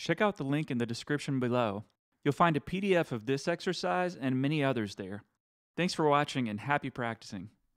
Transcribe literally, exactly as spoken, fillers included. check out the link in the description below. You'll find a P D F of this exercise and many others there. Thanks for watching and happy practicing.